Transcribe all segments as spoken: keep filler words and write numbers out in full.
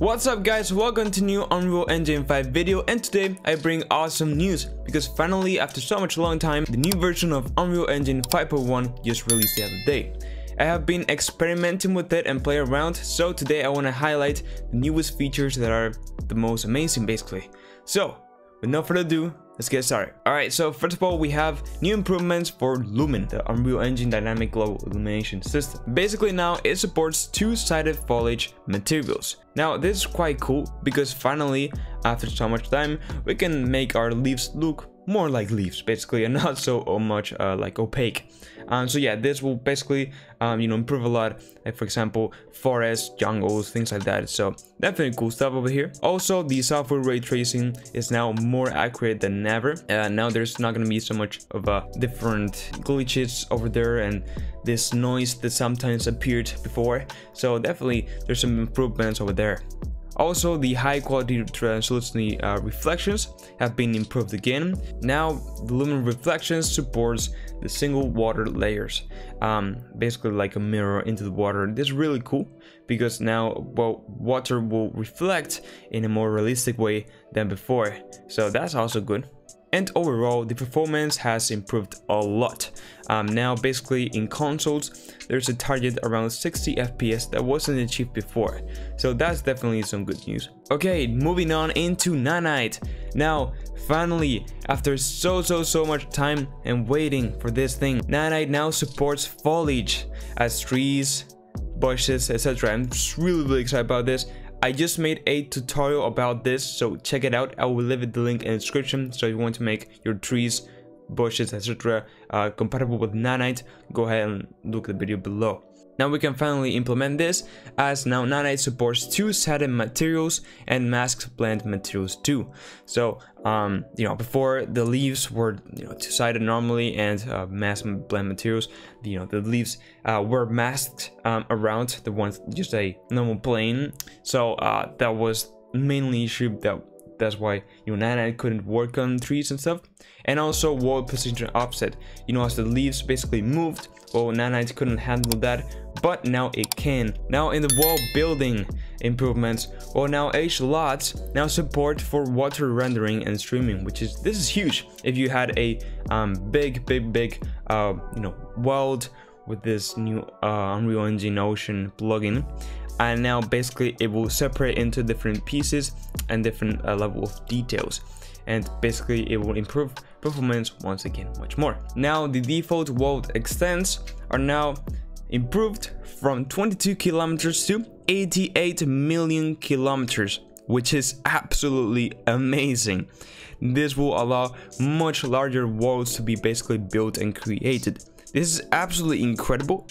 What's up guys, welcome to new Unreal Engine five video, and today I bring awesome news because finally, after so much long time, the new version of Unreal Engine five point one just released the other day. I have been experimenting with it and play around, so today I want to highlight the newest features that are the most amazing basically. So with no further ado, let's get started. Alright, so first of all, we have new improvements for Lumen, the Unreal Engine Dynamic Global Illumination System. Basically now, it supports two-sided foliage materials. Now, this is quite cool, because finally, after so much time, we can make our leaves look more like leaves, basically, and not so much uh, like opaque. Um, so yeah, this will basically, um, you know, improve a lot, like for example, forests, jungles, things like that. So definitely cool stuff over here. Also, the software ray tracing is now more accurate than ever. Uh, now there's not going to be so much of uh, different glitches over there and this noise that sometimes appeared before. So definitely there's some improvements over there. Also, the high quality translucent uh, reflections have been improved again. Now, the Lumen reflections supports the single water layers, um, basically like a mirror into the water. This is really cool because now, well, water will reflect in a more realistic way than before. So that's also good. And overall, the performance has improved a lot. Um, now, basically in consoles, there's a target around sixty F P S that wasn't achieved before. So that's definitely some good news. Okay, moving on into Nanite. Now, finally, after so, so, so much time and waiting for this thing, Nanite now supports foliage as trees, bushes, et cetera. I'm really, really excited about this. I just made a tutorial about this, so check it out. I will leave the link in the description, so if you want to make your trees, bushes, et cetera uh, compatible with Nanite, go ahead and look at the video below. Now we can finally implement this, as now Nanite supports two-sided materials and masks blend materials too. So, um, you know, before the leaves were, you know, two-sided normally, and uh, mask blend materials, you know, the leaves uh, were masked um, around the ones just a normal plane. So uh, that was mainly issue that. That's why, you know, Nanite couldn't work on trees and stuff. And also wall position offset, you know, as the leaves basically moved, well, Nanite couldn't handle that, but now it can. Now in the wall building improvements, well, now H L O Ds now support for water rendering and streaming, which is, this is huge. If you had a um, big big big uh, you know, world with this new uh, Unreal Engine Ocean plugin, and now basically it will separate into different pieces and different uh, level of details, and basically it will improve performance once again much more. Now the default world extents are now improved from twenty-two kilometers to eighty-eight million kilometers, which is absolutely amazing. This will allow much larger worlds to be basically built and created. This is absolutely incredible.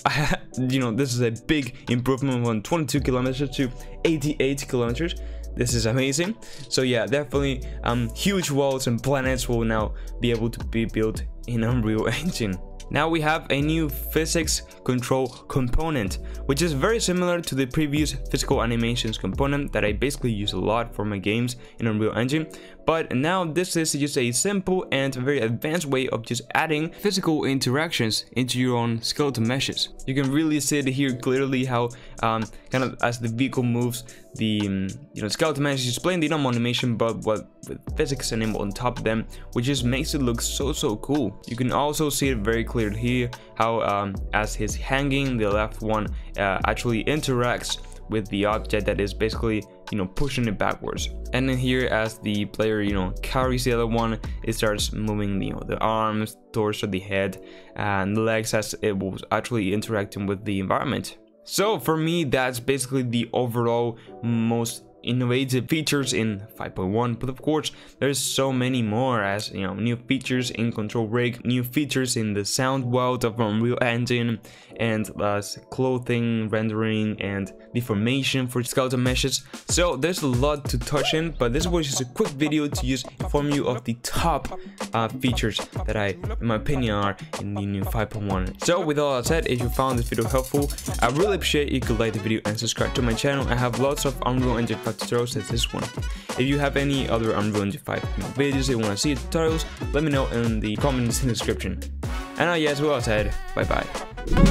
You know, this is a big improvement from twenty-two kilometers to eighty-eight kilometers. This is amazing. So yeah, definitely um, huge worlds and planets will now be able to be built in Unreal Engine. Now we have a new Physics Control Component, which is very similar to the previous Physical Animations component that I basically use a lot for my games in Unreal Engine. But now this is just a simple and very advanced way of just adding physical interactions into your own skeleton meshes. You can really see it here clearly how um, kind of as the vehicle moves, the um, you know, skeleton mesh is displaying the normal animation, but what with physics enabled on top of them, which just makes it look so, so cool. You can also see it very clear here how um, as he's hanging, the left one uh, actually interacts with the object that is basically, you know, pushing it backwards. And then here, as the player, you know, carries the other one, it starts moving, you know, the arms, torso, the head, and the legs as it was actually interacting with the environment. So for me, that's basically the overall most innovative features in five point one, but of course there's so many more, as you know, new features in Control Rig, new features in the sound world of Unreal Engine, and uh, clothing rendering and deformation for skeleton meshes. So there's a lot to touch in, but this was just a quick video to just inform you of the top uh, features that I, in my opinion, are in the new five point one. So with all that said, if you found this video helpful, I really appreciate you could like the video and subscribe to my channel. I have lots of Unreal Engine tutorials as this one. If you have any other Unreal Engine five videos that you want to see tutorials, let me know in the comments in the description. And now, yes, well said, bye bye.